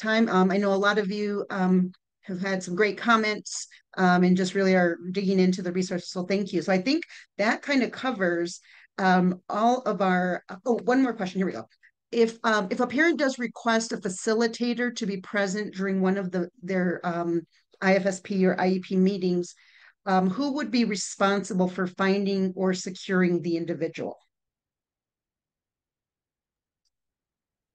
time. I know a lot of you have had some great comments and just really are digging into the resources. So thank you. So I think that kind of covers all of our, one more question, here we go. If a parent does request a facilitator to be present during one of their IFSP or IEP meetings, who would be responsible for finding or securing the individual?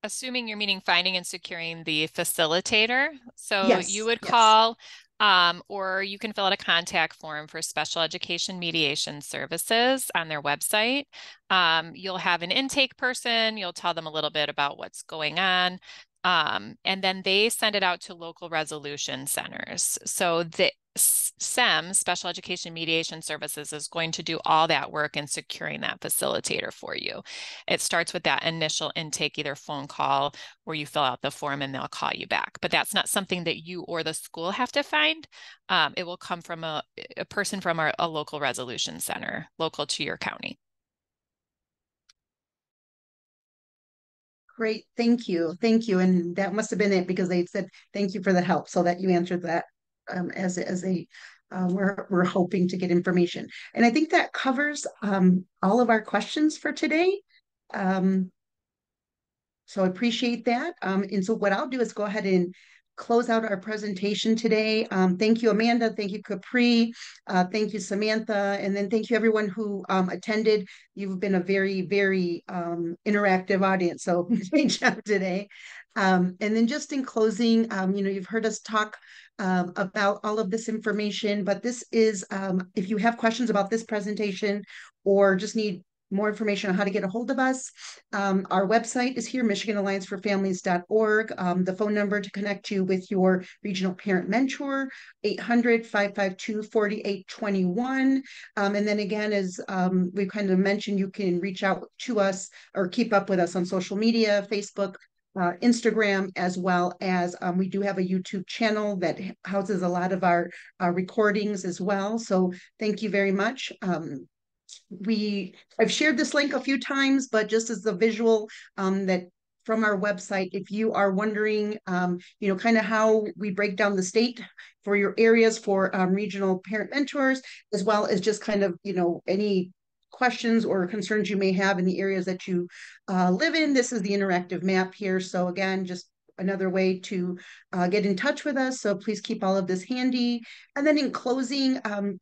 Assuming you're meaning finding and securing the facilitator. So yes, you would call Or you can fill out a contact form for Special Education Mediation Services on their website. You'll have an intake person. You'll tell them a little bit about what's going on. And then they send it out to local resolution centers. So the SEMS, Special Education Mediation Services, is going to do all that work in securing that facilitator for you. It starts with that initial intake, either phone call or you fill out the form and they'll call you back. But that's not something that you or the school have to find. It will come from a person from a local resolution center, local to your county. Great, thank you. Thank you. And that must have been it, because they said, thank you for the help. So that you answered that as they were hoping to get information. And I think that covers all of our questions for today. So I appreciate that. And so what I'll do is go ahead and close out our presentation today. Thank you, Amanda. Thank you, Capri. Thank you, Samantha. And then thank you, everyone who attended. You've been a very, very interactive audience. So great job today. And then just in closing, you know, you've heard us talk about all of this information, but this is, if you have questions about this presentation or just need more information on how to get a hold of us, our website is here, michiganallianceforfamilies.org. The phone number to connect you with your regional parent mentor, 800-552-4821. And then again, as we kind of mentioned, you can reach out to us or keep up with us on social media, Facebook, Instagram, as well as we do have a YouTube channel that houses a lot of our recordings as well. So thank you very much. I've shared this link a few times, but just as the visual that from our website, if you are wondering, you know, kind of how we break down the state for your areas for regional parent mentors, as well as just kind of, you know, any questions or concerns you may have in the areas that you live in. This is the interactive map here. So again, just another way to get in touch with us. So please keep all of this handy. And then in closing,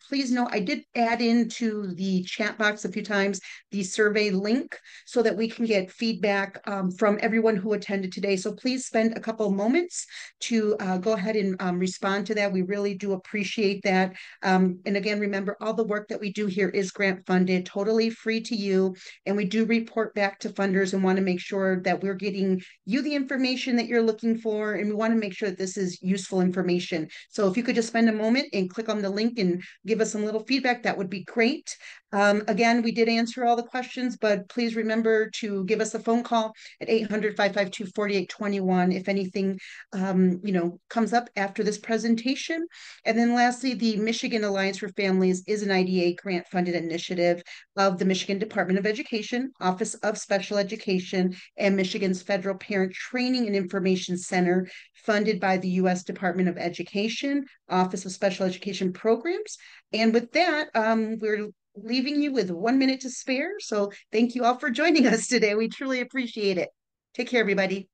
please know I did add into the chat box a few times the survey link so that we can get feedback from everyone who attended today. So please spend a couple moments to go ahead and respond to that. We really do appreciate that. And again, remember, all the work that we do here is grant funded, totally free to you. And we do report back to funders and want to make sure that we're getting you the information that you're looking for, and we want to make sure that this is useful information. So if you could just spend a moment and click on the link and give us some little feedback, that would be great. Again, we did answer all the questions, but please remember to give us a phone call at 800-552-4821 if anything you know, comes up after this presentation. And then lastly, the Michigan Alliance for Families is an IDEA grant-funded initiative of the Michigan Department of Education, Office of Special Education, and Michigan's Federal Parent Training and Information Center, funded by the U.S. Department of Education, Office of Special Education Programs. And with that, we're leaving you with 1 minute to spare. So thank you all for joining us today. We truly appreciate it. Take care, everybody.